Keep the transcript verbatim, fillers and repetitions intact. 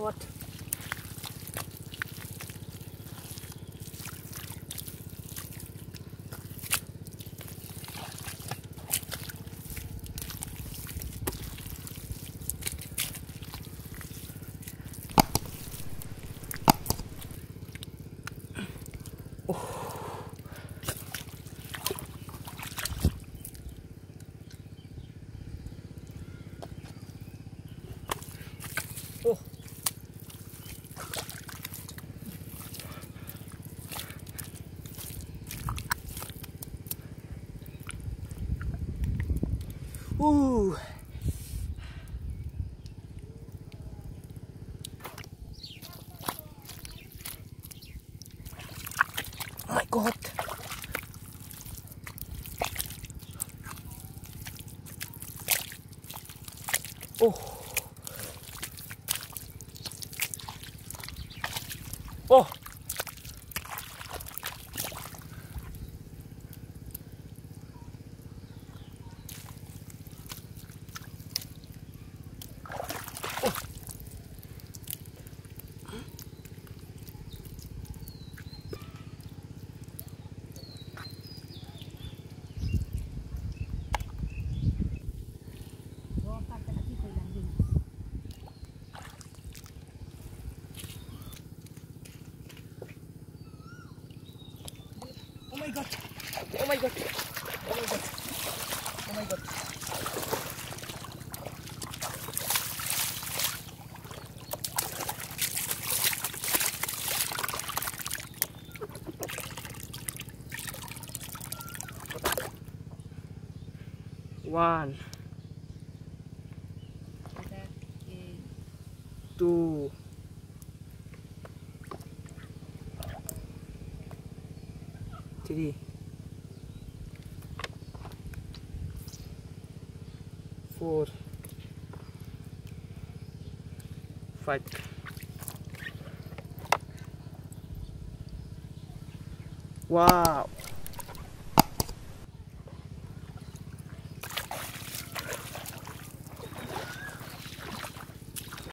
вот. Ooh. Oh my God. Oh. Oh. Oh my God. Oh my God. Oh my God. Oh my God. One. Two. Three, four, five, wow.